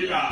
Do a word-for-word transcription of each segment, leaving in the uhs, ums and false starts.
Liga.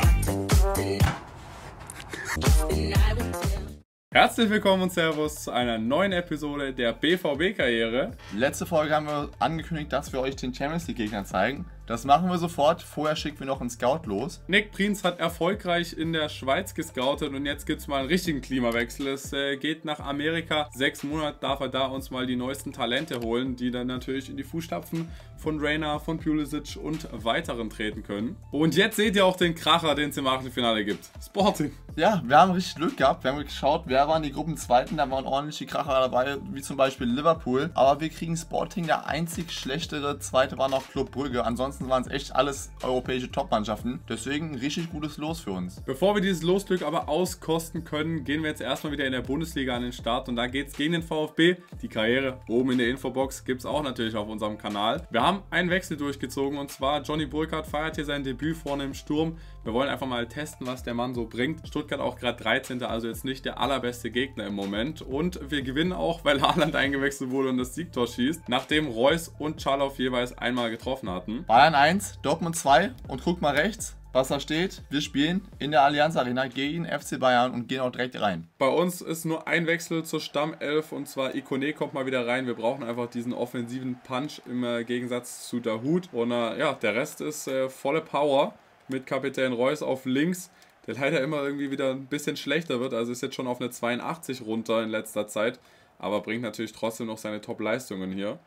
Herzlich willkommen und Servus zu einer neuen Episode der B V B-Karriere. Letzte Folge haben wir angekündigt, dass wir euch den Champions-League-Gegner zeigen. Das machen wir sofort. Vorher schicken wir noch einen Scout los. Nick Prinz hat erfolgreich in der Schweiz gescoutet und jetzt gibt es mal einen richtigen Klimawechsel. Es äh, geht nach Amerika. Sechs Monate darf er da uns mal die neuesten Talente holen, die dann natürlich in die Fußstapfen von Reyna, von Pulisic und weiteren treten können. Und jetzt seht ihr auch den Kracher, den es im Achtelfinale gibt. Sporting. Ja, wir haben richtig Glück gehabt. Wir haben geschaut, wer waren die Gruppenzweiten. Da waren ordentliche Kracher dabei, wie zum Beispiel Liverpool. Aber wir kriegen Sporting, der einzig schlechtere. Zweite war noch Club Brügge. Ansonsten waren es echt alles europäische Top-Mannschaften. Deswegen ein richtig gutes Los für uns. Bevor wir dieses Losglück aber auskosten können, gehen wir jetzt erstmal wieder in der Bundesliga an den Start. Und da geht es gegen den VfB. Die Karriere oben in der Infobox gibt es auch natürlich auf unserem Kanal. Wir haben einen Wechsel durchgezogen und zwar Johnny Burkhardt feiert hier sein Debüt vorne im Sturm. Wir wollen einfach mal testen, was der Mann so bringt. Stuttgart auch gerade dreizehnter, also jetzt nicht der allerbeste Gegner im Moment. Und wir gewinnen auch, weil Haaland eingewechselt wurde und das Siegtor schießt, nachdem Reus und Charloff jeweils einmal getroffen hatten. Bayern eins, Dortmund zwei und guck mal rechts, was da steht. Wir spielen in der Allianz Arena gegen F C Bayern und gehen auch direkt rein. Bei uns ist nur ein Wechsel zur Stammelf und zwar Ikoné kommt mal wieder rein. Wir brauchen einfach diesen offensiven Punch im äh, Gegensatz zu Dahoud. Und äh, ja, der Rest ist äh, volle Power mit Kapitän Reus auf links, der leider immer irgendwie wieder ein bisschen schlechter wird. Also ist jetzt schon auf eine zweiundachtzig runter in letzter Zeit, aber bringt natürlich trotzdem noch seine Top-Leistungen hier.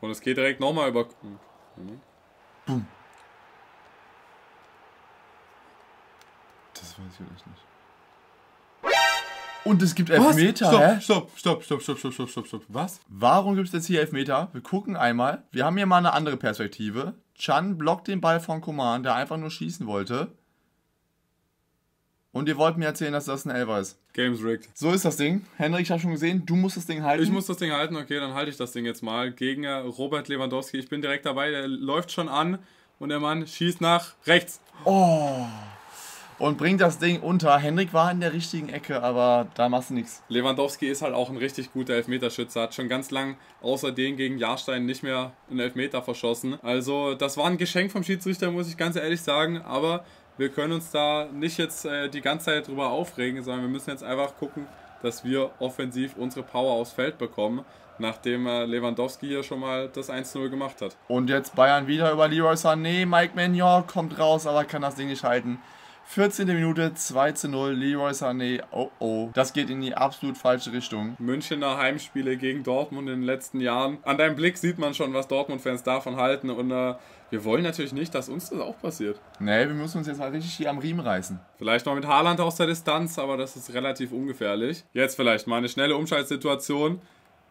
Und es geht direkt nochmal über... Boom. Das weiß ich echt nicht. Und es gibt Elfmeter, hä? Stopp, stopp, stopp, stopp, stopp, stopp, stopp, stopp. Was? Warum gibt es jetzt hier Elfmeter? Wir gucken einmal. Wir haben hier mal eine andere Perspektive. Can blockt den Ball von Coman, der einfach nur schießen wollte. Und ihr wollt mir erzählen, dass das ein Elfer ist. Game's rigged. So ist das Ding. Hendrik, ich habe schon gesehen, du musst das Ding halten. Ich muss das Ding halten, okay, dann halte ich das Ding jetzt mal. Gegen Robert Lewandowski, ich bin direkt dabei, der läuft schon an und der Mann schießt nach rechts. Oh. Und bringt das Ding unter. Hendrik war in der richtigen Ecke, aber da machst du nichts. Lewandowski ist halt auch ein richtig guter Elfmeterschütze. Hat schon ganz lang, außer den gegen Jarstein, nicht mehr einen Elfmeter verschossen. Also das war ein Geschenk vom Schiedsrichter, muss ich ganz ehrlich sagen. Aber wir können uns da nicht jetzt äh, die ganze Zeit drüber aufregen, sondern wir müssen jetzt einfach gucken, dass wir offensiv unsere Power aufs Feld bekommen, nachdem äh, Lewandowski hier schon mal das eins zu null gemacht hat. Und jetzt Bayern wieder über Leroy Sané. Mike Maignan kommt raus, aber kann das Ding nicht halten. vierzehnte Minute, zwei zu null, Leroy Sané, oh oh, das geht in die absolut falsche Richtung. Münchener Heimspiele gegen Dortmund in den letzten Jahren. An deinem Blick sieht man schon, was Dortmund-Fans davon halten und äh, wir wollen natürlich nicht, dass uns das auch passiert. Nee, wir müssen uns jetzt mal richtig hier am Riemen reißen. Vielleicht mal mit Haaland aus der Distanz, aber das ist relativ ungefährlich. Jetzt vielleicht mal eine schnelle Umschaltsituation.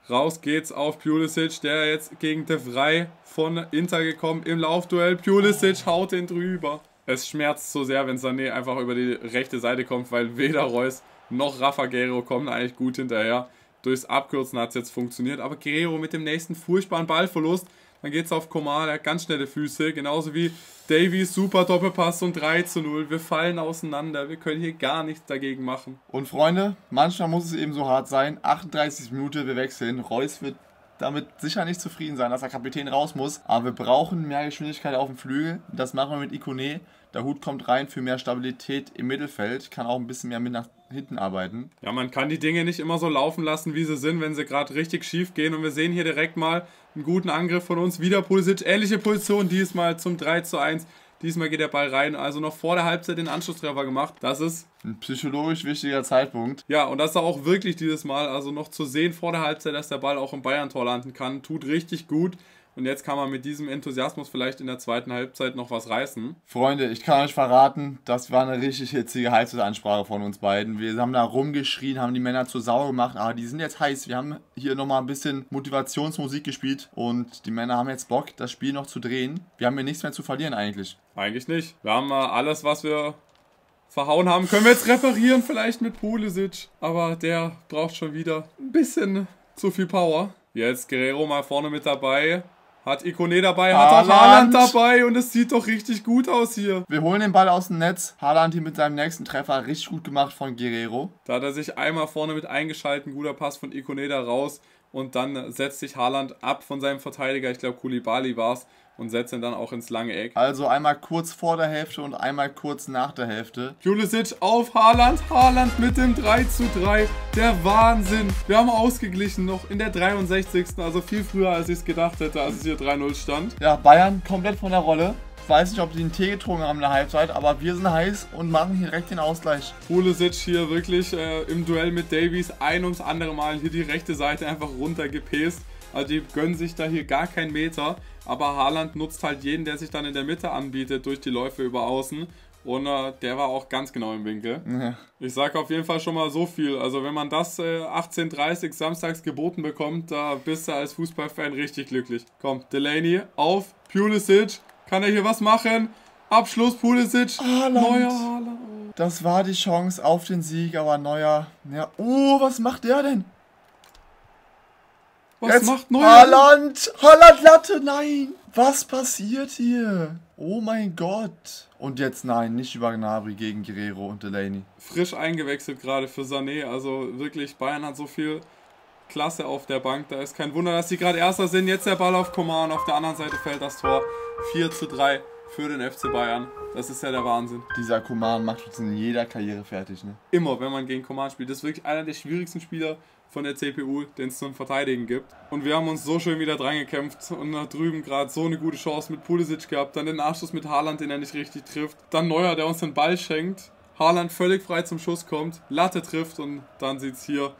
Raus geht's auf Pulisic, der jetzt gegen De Vrij von Inter gekommen im Laufduell. Pulisic haut den drüber. Es schmerzt so sehr, wenn Sané einfach über die rechte Seite kommt, weil weder Reus noch Rafa Guerrero kommen eigentlich gut hinterher. Durchs Abkürzen hat es jetzt funktioniert, aber Guerrero mit dem nächsten furchtbaren Ballverlust. Dann geht es auf Coman, der hat ganz schnelle Füße, genauso wie Davies, super Doppelpass und drei zu null. Wir fallen auseinander, wir können hier gar nichts dagegen machen. Und Freunde, manchmal muss es eben so hart sein. achtunddreißigste Minute, wir wechseln, Reus wird damit sicher nicht zufrieden sein, dass der Kapitän raus muss. Aber wir brauchen mehr Geschwindigkeit auf dem Flügel. Das machen wir mit Ikoné. Dahoud kommt rein für mehr Stabilität im Mittelfeld. Kann auch ein bisschen mehr mit nach hinten arbeiten. Ja, man kann die Dinge nicht immer so laufen lassen, wie sie sind, wenn sie gerade richtig schief gehen. Und wir sehen hier direkt mal einen guten Angriff von uns. Wieder Pulisic, ähnliche Position, diesmal zum drei zu eins. Diesmal geht der Ball rein, also noch vor der Halbzeit den Anschlusstreffer gemacht. Das ist ein psychologisch wichtiger Zeitpunkt. Ja, und das ist auch wirklich dieses Mal, also noch zu sehen vor der Halbzeit, dass der Ball auch im Bayern-Tor landen kann. Tut richtig gut. Und jetzt kann man mit diesem Enthusiasmus vielleicht in der zweiten Halbzeit noch was reißen. Freunde, ich kann euch verraten, das war eine richtig hitzige Halbzeitansprache von uns beiden. Wir haben da rumgeschrien, haben die Männer zur Sau gemacht, aber die sind jetzt heiß. Wir haben hier nochmal ein bisschen Motivationsmusik gespielt und die Männer haben jetzt Bock, das Spiel noch zu drehen. Wir haben hier nichts mehr zu verlieren eigentlich. Eigentlich nicht. Wir haben alles, was wir verhauen haben, können wir jetzt reparieren, vielleicht mit Pulisic. Aber der braucht schon wieder ein bisschen zu viel Power. Jetzt Guerrero mal vorne mit dabei. Hat Ikoné dabei, Haaland. Hat auch Haaland dabei und es sieht doch richtig gut aus hier. Wir holen den Ball aus dem Netz. Haaland hier mit seinem nächsten Treffer, richtig gut gemacht von Guerrero. Da hat er sich einmal vorne mit eingeschalten, guter Pass von Ikoné da raus und dann setzt sich Haaland ab von seinem Verteidiger, ich glaube Koulibaly war es. und setzt ihn dann auch ins lange Eck. Also einmal kurz vor der Hälfte und einmal kurz nach der Hälfte. Pulisic auf Haaland. Haaland mit dem drei zu drei. Der Wahnsinn. Wir haben ausgeglichen noch in der dreiundsechzigsten Also viel früher, als ich es gedacht hätte, als es hier drei null stand. Ja, Bayern komplett von der Rolle. Ich weiß nicht, ob die einen Tee getrunken haben in der Halbzeit, aber wir sind heiß und machen hier direkt den Ausgleich. Pulisic hier wirklich äh, im Duell mit Davies ein ums andere Mal hier die rechte Seite einfach runtergepest. Also die gönnen sich da hier gar keinen Meter, aber Haaland nutzt halt jeden, der sich dann in der Mitte anbietet durch die Läufe über außen. Und äh, der war auch ganz genau im Winkel. Ja. Ich sage auf jeden Fall schon mal so viel. Also wenn man das äh, achtzehn Uhr dreißig samstags geboten bekommt, da bist du als Fußballfan richtig glücklich. Komm, Delaney auf Pulisic. Kann er hier was machen? Abschluss, Pulisic. Haaland. Neuer Haaland. Das war die Chance auf den Sieg, aber Neuer. Ja. Oh, was macht der denn? Was Jetzt macht Neuer? Haaland! Haaland Latte, nein! Was passiert hier? Oh mein Gott. Und jetzt nein, nicht über Gnabry gegen Guerrero und Delaney. Frisch eingewechselt gerade für Sané. Also wirklich, Bayern hat so viel Klasse auf der Bank. Da ist kein Wunder, dass die gerade Erster sind. Jetzt der Ball auf Coman. Auf der anderen Seite fällt das Tor. vier zu drei für den F C Bayern. Das ist ja der Wahnsinn. Dieser Coman macht uns in jeder Karriere fertig, ne? Immer, wenn man gegen Coman spielt. Das ist wirklich einer der schwierigsten Spieler von der C P U, den es zum Verteidigen gibt. Und wir haben uns so schön wieder dran gekämpft und nach drüben gerade so eine gute Chance mit Pulisic gehabt, dann den Nachschuss mit Haaland, den er nicht richtig trifft, dann Neuer, der uns den Ball schenkt, Haaland völlig frei zum Schuss kommt, Latte trifft und dann sieht es hier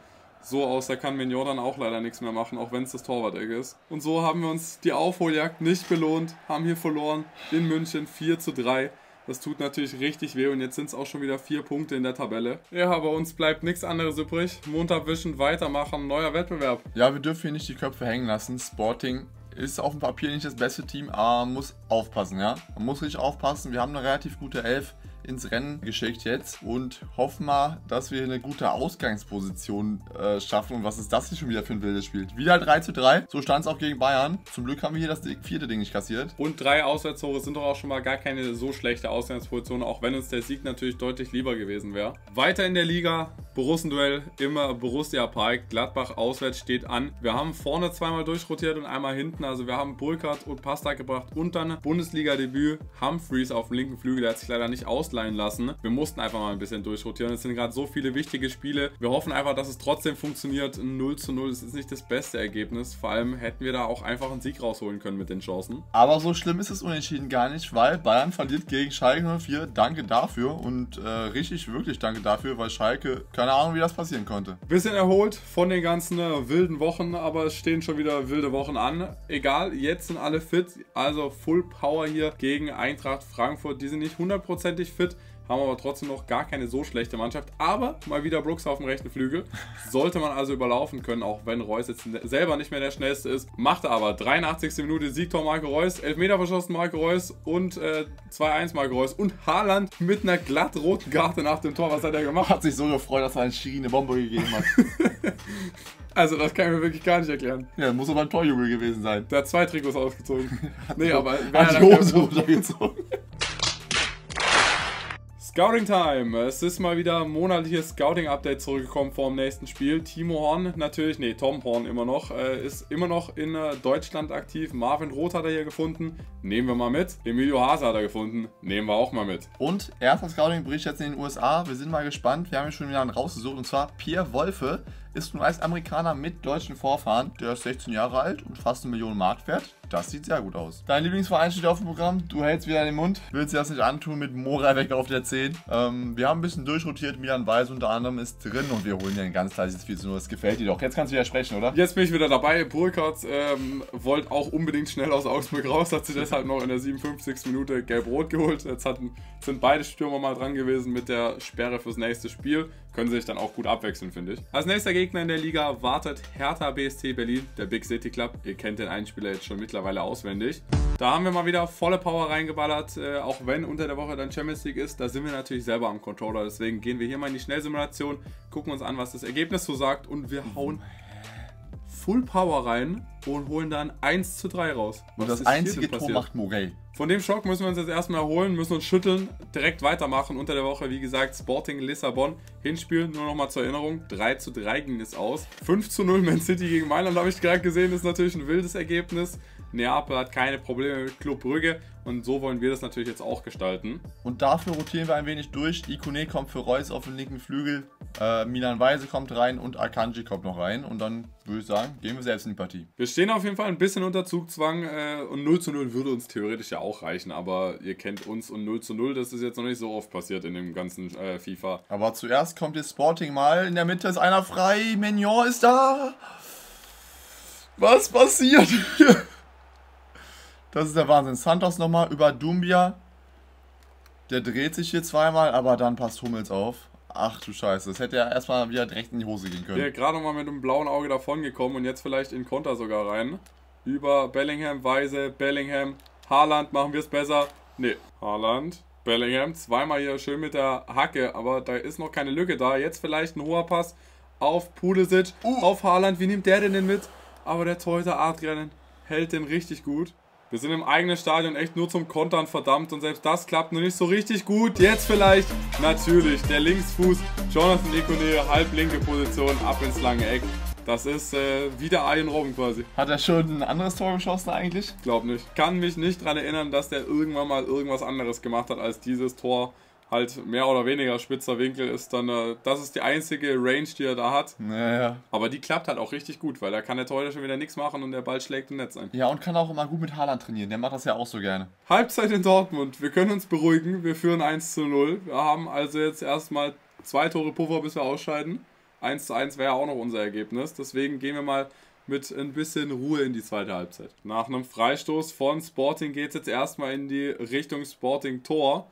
so aus, da kann Maignan dann auch leider nichts mehr machen, auch wenn es das Torwart-Eck ist. Und so haben wir uns die Aufholjagd nicht belohnt, haben hier verloren in München vier zu drei. Das tut natürlich richtig weh und jetzt sind es auch schon wieder vier Punkte in der Tabelle. Ja, aber uns bleibt nichts anderes übrig. Montag wischen, weitermachen, neuer Wettbewerb. Ja, wir dürfen hier nicht die Köpfe hängen lassen. Sporting ist auf dem Papier nicht das beste Team, aber man muss aufpassen, ja. Man muss richtig aufpassen. Wir haben eine relativ gute Elf ins Rennen geschickt jetzt und hoffen mal, dass wir eine gute Ausgangsposition äh, schaffen. Und was ist das hier schon wieder für ein wildes Spiel? Wieder drei zu drei. So stand es auch gegen Bayern. Zum Glück haben wir hier das vierte Ding nicht kassiert. Und drei Auswärtstore sind doch auch schon mal gar keine so schlechte Ausgangsposition, auch wenn uns der Sieg natürlich deutlich lieber gewesen wäre. Weiter in der Liga, Borussenduell immer Borussia Park. Gladbach auswärts steht an. Wir haben vorne zweimal durchrotiert und einmal hinten. Also wir haben Burkhardt und Pasta gebracht und dann Bundesliga-Debüt Humphreys auf dem linken Flügel. Der hat sich leider nicht aus lassen. Wir mussten einfach mal ein bisschen durchrotieren. Es sind gerade so viele wichtige Spiele. Wir hoffen einfach, dass es trotzdem funktioniert. Ein null zu null, das ist nicht das beste Ergebnis. Vor allem hätten wir da auch einfach einen Sieg rausholen können mit den Chancen. Aber so schlimm ist es unentschieden gar nicht, weil Bayern verliert gegen Schalke null vier. Danke dafür und äh, richtig, wirklich danke dafür, weil Schalke, keine Ahnung, wie das passieren konnte. Bisschen erholt von den ganzen äh, wilden Wochen, aber es stehen schon wieder wilde Wochen an. Egal, jetzt sind alle fit, also Full Power hier gegen Eintracht Frankfurt. Die sind nicht hundertprozentig fit. Fit, haben aber trotzdem noch gar keine so schlechte Mannschaft. Aber mal wieder Brooks auf dem rechten Flügel. Sollte man also überlaufen können, auch wenn Reus jetzt selber nicht mehr der schnellste ist. Macht er aber. dreiundachtzigste Minute Siegtor Marco Reus, Elfmeter verschossen Marco Reus und äh, zwei eins Marco Reus. Und Haaland mit einer glatt roten Karte nach dem Tor. Was hat er gemacht? Hat sich so gefreut, dass er einen Schiri eine Bombe gegeben hat. Also das kann ich mir wirklich gar nicht erklären. Ja, muss aber ein Torjubel gewesen sein. Der hat zwei Trikots ausgezogen. Nee, aber er hat die Hose runtergezogen. Scouting Time! Es ist mal wieder ein monatliches Scouting-Update zurückgekommen vor dem nächsten Spiel. Timo Horn natürlich, nee, Tom Horn immer noch, äh, ist immer noch in äh, Deutschland aktiv. Marvin Roth hat er hier gefunden, nehmen wir mal mit. Emilio Hase hat er gefunden, nehmen wir auch mal mit. Und erster Scouting-Bericht jetzt in den U S A. Wir sind mal gespannt, wir haben hier schon wieder einen rausgesucht und zwar Pierre Wolfe. Ist ein U S-Amerikaner mit deutschen Vorfahren, der ist sechzehn Jahre alt und fast eine Million Mark wert. Das sieht sehr gut aus. Dein Lieblingsverein steht auf dem Programm, du hältst wieder den Mund, willst dir das nicht antun mit Mora weg auf der zehn. Ähm, wir haben ein bisschen durchrotiert, Milan Weise unter anderem ist drin und wir holen dir ein ganz leises vier zu null, das gefällt dir doch. Jetzt kannst du wieder sprechen, oder? Jetzt bin ich wieder dabei, Burkhardt ähm, wollte auch unbedingt schnell aus Augsburg raus, hat sich deshalb noch in der siebenundfünfzigsten Minute gelb-rot geholt. Jetzt hatten, sind beide Stürmer mal dran gewesen mit der Sperre fürs nächste Spiel. Können sie sich dann auch gut abwechseln, finde ich. Als nächster Gegner in der Liga wartet Hertha B S C Berlin, der Big City Club. Ihr kennt den Einspieler jetzt schon mittlerweile auswendig. Da haben wir mal wieder volle Power reingeballert, äh, auch wenn unter der Woche dann Champions League ist. Da sind wir natürlich selber am Controller, deswegen gehen wir hier mal in die Schnellsimulation, gucken uns an, was das Ergebnis so sagt und wir hauen Full Power rein und holen dann eins zu drei raus. Was und das einzige Tor macht Morey. Von dem Schock müssen wir uns jetzt erstmal erholen, müssen uns schütteln, direkt weitermachen. Unter der Woche, wie gesagt, Sporting Lissabon. Hinspiel, nur nochmal zur Erinnerung, drei zu drei ging es aus. fünf zu null Man City gegen Mailand, habe ich gerade gesehen, ist natürlich ein wildes Ergebnis. Neapel hat keine Probleme mit Club Brügge und so wollen wir das natürlich jetzt auch gestalten. Und dafür rotieren wir ein wenig durch. Ikoné kommt für Reus auf den linken Flügel, äh, Milan Weise kommt rein und Akanji kommt noch rein. Und dann würde ich sagen, gehen wir selbst in die Partie. Wir stehen auf jeden Fall ein bisschen unter Zugzwang äh, und null zu null würde uns theoretisch ja auch reichen. Aber ihr kennt uns und null zu null, das ist jetzt noch nicht so oft passiert in dem ganzen äh, FIFA. Aber zuerst kommt jetzt Sporting mal, in der Mitte ist einer frei, Maignan ist da. Was passiert hier? Das ist der Wahnsinn. Santos nochmal über Dumbia. Der dreht sich hier zweimal, aber dann passt Hummels auf. Ach du Scheiße, das hätte ja erstmal wieder direkt in die Hose gehen können. Der gerade nochmal mit einem blauen Auge davon gekommen und jetzt vielleicht in Konter sogar rein. Über Bellingham, Weise, Bellingham, Haaland, machen wir es besser. Ne, Haaland, Bellingham, zweimal hier schön mit der Hacke, aber da ist noch keine Lücke da. Jetzt vielleicht ein hoher Pass auf Pulisic, uh. auf Haaland. Wie nimmt der denn den mit? Aber der Torhüter Adrian hält den richtig gut. Wir sind im eigenen Stadion echt nur zum Kontern verdammt und selbst das klappt nur nicht so richtig gut. Jetzt vielleicht, natürlich, der Linksfuß, Jonathan Ikoné, halblinke Position, ab ins lange Eck. Das ist äh, wieder Arjen Robben quasi. Hat er schon ein anderes Tor geschossen eigentlich? Glaub nicht. Kann mich nicht daran erinnern, dass der irgendwann mal irgendwas anderes gemacht hat als dieses Tor. Halt mehr oder weniger spitzer Winkel ist dann, äh, das ist die einzige Range, die er da hat. Naja. Aber die klappt halt auch richtig gut, weil da kann der Torhüter schon wieder nichts machen und der Ball schlägt im Netz ein. Ja, und kann auch immer gut mit Haaland trainieren, der macht das ja auch so gerne. Halbzeit in Dortmund, wir können uns beruhigen, wir führen eins zu null. Wir haben also jetzt erstmal zwei Tore Puffer, bis wir ausscheiden. eins zu eins wäre ja auch noch unser Ergebnis, deswegen gehen wir mal mit ein bisschen Ruhe in die zweite Halbzeit. Nach einem Freistoß von Sporting geht es jetzt erstmal in die Richtung Sporting-Tor.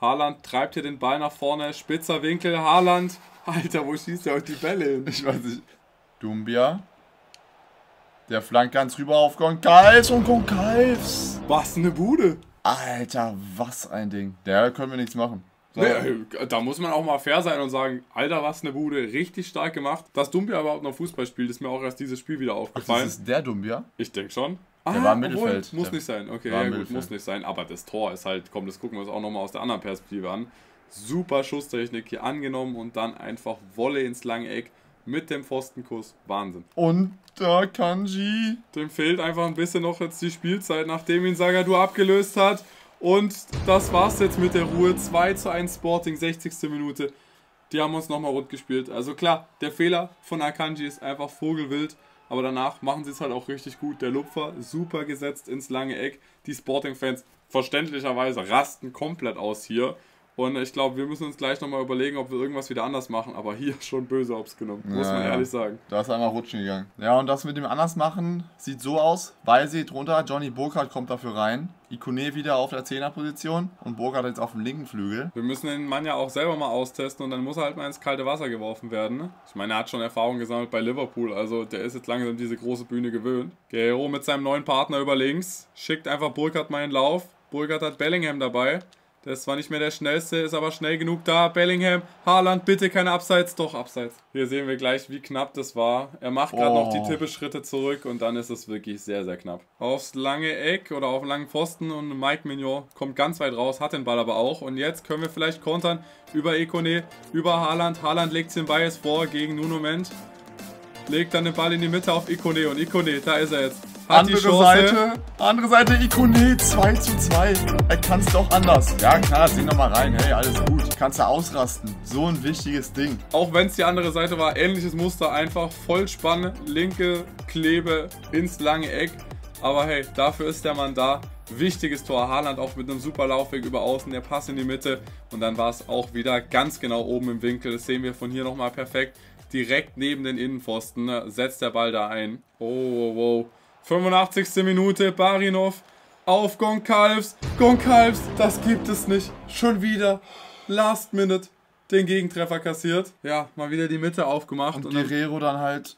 Haaland treibt hier den Ball nach vorne, spitzer Winkel, Haaland. Alter, wo schießt der heute die Bälle hin? Ich weiß nicht. Dumbia. Der flankt ganz rüber auf Gonçalves und Gonçalves. Was eine Bude. Alter, was ein Ding. Da können wir nichts machen. So. Nee, da muss man auch mal fair sein und sagen, Alter, was eine Bude. Richtig stark gemacht. Dass Dumbia überhaupt noch Fußball spielt, ist mir auch erst dieses Spiel wieder aufgefallen. Ach, das ist der Dumbia? Ich denke schon. Der ah, war im Mittelfeld. Obwohl, muss nicht sein. Okay, ja, gut, muss nicht sein. Aber das Tor ist halt, komm, das gucken wir uns auch nochmal aus der anderen Perspektive an. Super Schusstechnik hier angenommen und dann einfach Volley ins lange Eck mit dem Pfostenkuss. Wahnsinn. Und da Akanji. Dem fehlt einfach ein bisschen noch jetzt die Spielzeit, nachdem ihn Sagadu abgelöst hat. Und das war's jetzt mit der Ruhe. zwei zu eins Sporting, sechzigste Minute. Die haben uns nochmal rund gespielt. Also klar, der Fehler von Akanji ist einfach vogelwild. Aber danach machen sie es halt auch richtig gut. Der Lupfer, super gesetzt ins lange Eck. Die Sporting-Fans verständlicherweise rasten komplett aus hier. Und ich glaube, wir müssen uns gleich nochmal überlegen, ob wir irgendwas wieder anders machen. Aber hier schon böse Ops genommen, ja, muss man ja ehrlich sagen. Da ist einmal rutschen gegangen. Ja, und das mit dem Andersmachen sieht so aus. Weise drunter, Johnny Burkhardt kommt dafür rein. Ikoné wieder auf der Zehner-Position und Burkhardt jetzt auf dem linken Flügel. Wir müssen den Mann ja auch selber mal austesten und dann muss er halt mal ins kalte Wasser geworfen werden. Ich meine, er hat schon Erfahrung gesammelt bei Liverpool, also der ist jetzt langsam diese große Bühne gewöhnt. Guerrero mit seinem neuen Partner über links, schickt einfach Burkhardt mal in den Lauf. Burkhardt hat Bellingham dabei. Das war nicht mehr der schnellste, ist aber schnell genug da. Bellingham, Haaland, bitte keine Abseits. Doch, Abseits. Hier sehen wir gleich, wie knapp das war. Er macht gerade oh. noch die Tippeschritte zurück und dann ist es wirklich sehr, sehr knapp. Aufs lange Eck oder auf den langen Pfosten und Mike Maignan kommt ganz weit raus, hat den Ball aber auch. Und jetzt können wir vielleicht kontern über Ikoné, über Haaland. Haaland legt den Bias vor gegen Nuno Mendes. Legt dann den Ball in die Mitte auf Ikoné und Ikoné, da ist er jetzt. Hat andere die Chance. Seite, andere Seite, Ikoné, zwei zu zwei. Er kann es doch anders. Ja klar, seh nochmal rein, hey, alles gut. Kannst du ausrasten, so ein wichtiges Ding. Auch wenn es die andere Seite war, ähnliches Muster, einfach Vollspanne, linke Klebe ins lange Eck. Aber hey, dafür ist der Mann da. Wichtiges Tor, Haaland auch mit einem super Laufweg über außen, der Pass in die Mitte. Und dann war es auch wieder ganz genau oben im Winkel, das sehen wir von hier nochmal perfekt. Direkt neben den Innenpfosten setzt der Ball da ein. Oh, wow, wow. fünfundachtzigste Minute, Barinov auf Gonçalves. Gonçalves, das gibt es nicht. Schon wieder last minute den Gegentreffer kassiert. Ja, mal wieder die Mitte aufgemacht. Und, und Guerrero dann, dann halt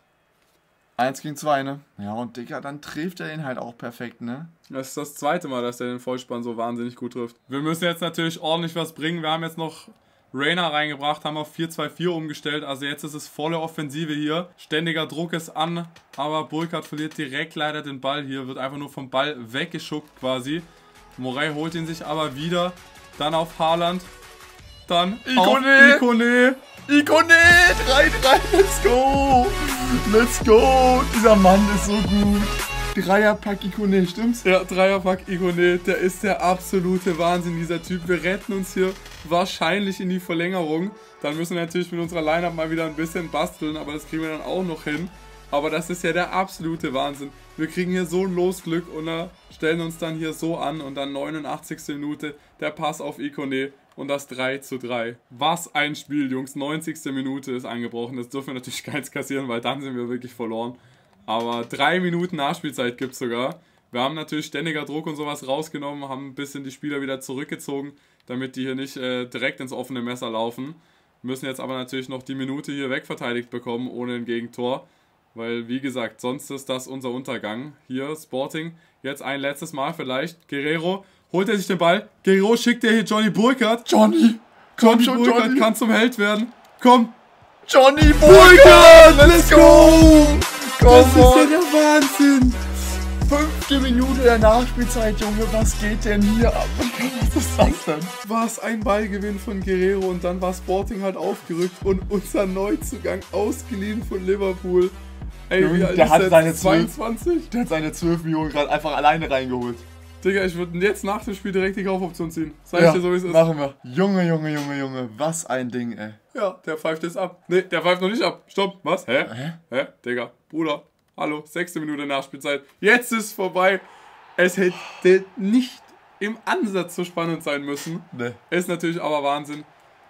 eins gegen zwei, ne? Ja, und Digga, dann trifft er den halt auch perfekt, ne? Das ist das zweite Mal, dass er den Vollspann so wahnsinnig gut trifft. Wir müssen jetzt natürlich ordentlich was bringen. Wir haben jetzt noch Reyna reingebracht, haben auf vier zwei vier umgestellt, also jetzt ist es volle Offensive hier. Ständiger Druck ist an, aber Burkhardt verliert direkt leider den Ball hier, wird einfach nur vom Ball weggeschuckt quasi. Morey holt ihn sich aber wieder, dann auf Haaland, dann Ikoné. auf Ikoné. Ikoné, drei drei, let's go, let's go, dieser Mann ist so gut. Dreierpack Ikoné, stimmt's? Ja, Dreierpack Ikoné, der ist der absolute Wahnsinn, dieser Typ. Wir retten uns hier wahrscheinlich in die Verlängerung. Dann müssen wir natürlich mit unserer Lineup mal wieder ein bisschen basteln, aber das kriegen wir dann auch noch hin. Aber das ist ja der absolute Wahnsinn. Wir kriegen hier so ein Losglück und stellen uns dann hier so an und dann neunundachtzigste Minute der Pass auf Ikoné und das drei zu drei. Was ein Spiel, Jungs. neunzigste Minute ist angebrochen. Das dürfen wir natürlich keins kassieren, weil dann sind wir wirklich verloren. Aber drei Minuten Nachspielzeit gibt es sogar. Wir haben natürlich ständiger Druck und sowas rausgenommen, haben ein bisschen die Spieler wieder zurückgezogen, damit die hier nicht äh, direkt ins offene Messer laufen. Müssen jetzt aber natürlich noch die Minute hier wegverteidigt bekommen, ohne ein Gegentor. Weil, wie gesagt, sonst ist das unser Untergang. Hier, Sporting, jetzt ein letztes Mal vielleicht. Guerrero, holt er sich den Ball. Guerrero schickt er hier Johnny Burkhardt. Johnny! Komm schon, Burkhardt kann zum Held werden. Komm! Johnny Burkhardt! Let's go! Das ist ja der Wahnsinn! Fünfte Minute der Nachspielzeit, Junge, was geht denn hier ab? Was ist das denn? War es ein Ballgewinn von Guerrero und dann war Sporting halt aufgerückt und unser Neuzugang ausgeliehen von Liverpool. Ey, Junge, wie alt der ist hat jetzt? Seine zweiundzwanzig? Der hat seine zwölf Millionen gerade einfach alleine reingeholt. Digga, ich würde jetzt nach dem Spiel direkt die Kaufoption ziehen. Sag ja, ich dir so, wie es ist. Machen wir. Junge, Junge, Junge, Junge, was ein Ding, ey. Ja, der pfeift jetzt ab. Ne, der pfeift noch nicht ab. Stopp, was? Hä? Hä? Hä? Digga, Bruder, hallo, sechste Minute Nachspielzeit. Jetzt ist vorbei. Es hätte nicht im Ansatz so spannend sein müssen. Ne. Ist natürlich aber Wahnsinn.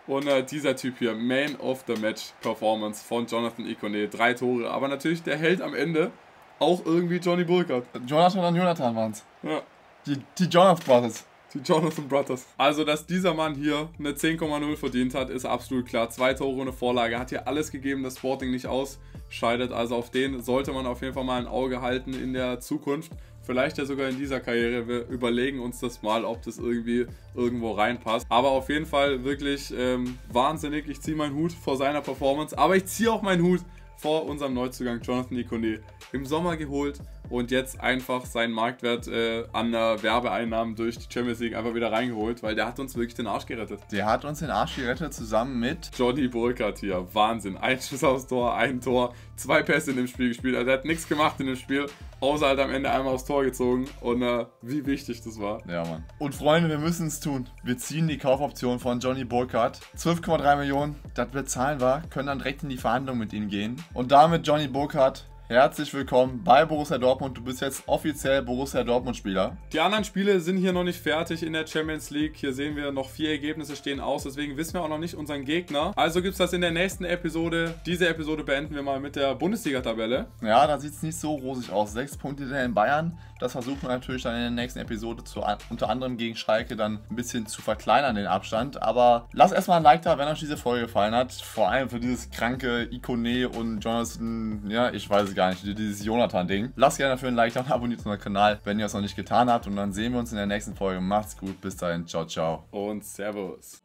Und äh, dieser Typ hier, Man of the Match Performance von Jonathan Ikoné. Drei Tore, aber natürlich der Held am Ende auch irgendwie Johnny Burkhardt. Jonathan und Jonathan waren es. Ja. Die, die Jonathan Brothers. Die Jonathan Brothers. Also, dass dieser Mann hier eine zehn Komma null verdient hat, ist absolut klar. Zwei Tore und eine Vorlage. Hat hier alles gegeben, das Sporting nicht ausscheidet. Also, auf den sollte man auf jeden Fall mal ein Auge halten in der Zukunft. Vielleicht ja sogar in dieser Karriere. Wir überlegen uns das mal, ob das irgendwie irgendwo reinpasst. Aber auf jeden Fall wirklich ähm, wahnsinnig. Ich ziehe meinen Hut vor seiner Performance. Aber ich ziehe auch meinen Hut vor unserem Neuzugang Jonathan Ikoné. Im Sommer geholt und jetzt einfach seinen Marktwert äh, an der Werbeeinnahmen durch die Champions League einfach wieder reingeholt, weil der hat uns wirklich den Arsch gerettet. Der hat uns den Arsch gerettet zusammen mit Johnny Burkhardt hier. Wahnsinn. Ein Schuss aufs Tor, ein Tor, zwei Pässe in dem Spiel gespielt. Also er hat nichts gemacht in dem Spiel, außer halt am Ende einmal aufs Tor gezogen und äh, wie wichtig das war. Ja, Mann. Und Freunde, wir müssen es tun. Wir ziehen die Kaufoption von Johnny Burkhardt. zwölf Komma drei Millionen, das bezahlen wir, können dann direkt in die Verhandlung mit ihm gehen. Und damit Johnny Burkhardt, herzlich willkommen bei Borussia Dortmund. Du bist jetzt offiziell Borussia Dortmund-Spieler. Die anderen Spiele sind hier noch nicht fertig in der Champions League. Hier sehen wir, noch vier Ergebnisse stehen aus. Deswegen wissen wir auch noch nicht unseren Gegner. Also gibt es das in der nächsten Episode. Diese Episode beenden wir mal mit der Bundesliga-Tabelle. Ja, da sieht es nicht so rosig aus. Sechs Punkte in Bayern. Das versuchen wir natürlich dann in der nächsten Episode zu, unter anderem gegen Schalke dann ein bisschen zu verkleinern, den Abstand. Aber lasst erstmal ein Like da, wenn euch diese Folge gefallen hat. Vor allem für dieses kranke Ikoné und Jonathan, ja, ich weiß es gar nicht. Gar nicht, dieses Jonathan-Ding. Lasst gerne dafür ein Like da und abonniert unseren Kanal, wenn ihr es noch nicht getan habt. Und dann sehen wir uns in der nächsten Folge. Macht's gut, bis dahin. Ciao, ciao. Und Servus.